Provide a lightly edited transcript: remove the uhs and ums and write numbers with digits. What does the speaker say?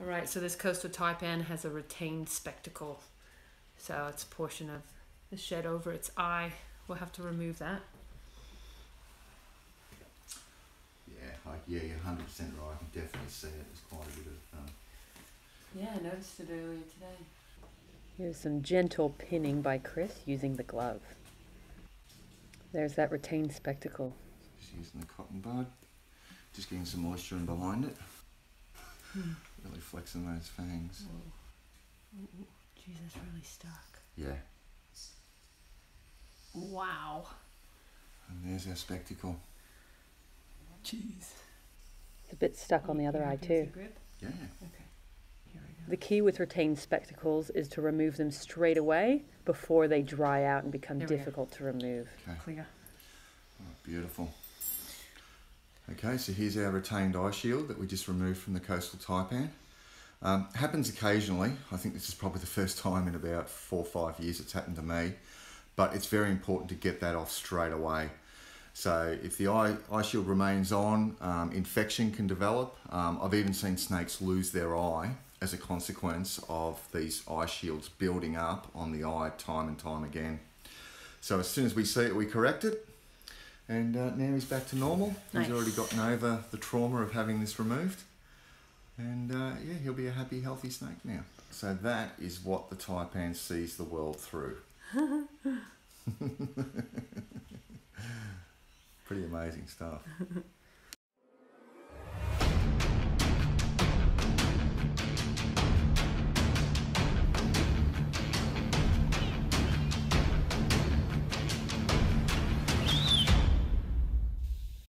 All right, so this coastal taipan has a retained spectacle. So it's a portion of the shed over its eye. We'll have to remove that. Yeah, you're 100% right. I can definitely see it. It's quite a bit of... Yeah, I noticed it earlier today. Here's some gentle pinning by Chris using the glove. There's that retained spectacle. Just using the cotton bud. Just getting some moisture in behind it. Really flexing those fangs. Ooh. Geez, that's really stuck. Yeah. Wow. And there's our spectacle. Jeez. It's a bit stuck on the other eye too. Grip? Yeah. Okay. Here we go. The key with retained spectacles is to remove them straight away before they dry out and become difficult to remove. Okay. Clear. Oh, beautiful. Okay, so here's our retained eye shield that we just removed from the coastal taipan. Happens occasionally. I think this is probably the first time in about 4 or 5 years it's happened to me, but it's very important to get that off straight away. So if the eye shield remains on, infection can develop. I've even seen snakes lose their eye as a consequence of these eye shields building up on the eye time and time again. So as soon as we see it, we correct it. And now he's back to normal. Nice. He's already gotten over the trauma of having this removed. And yeah, he'll be a happy, healthy snake now. So that is what the taipan sees the world through. Pretty amazing stuff.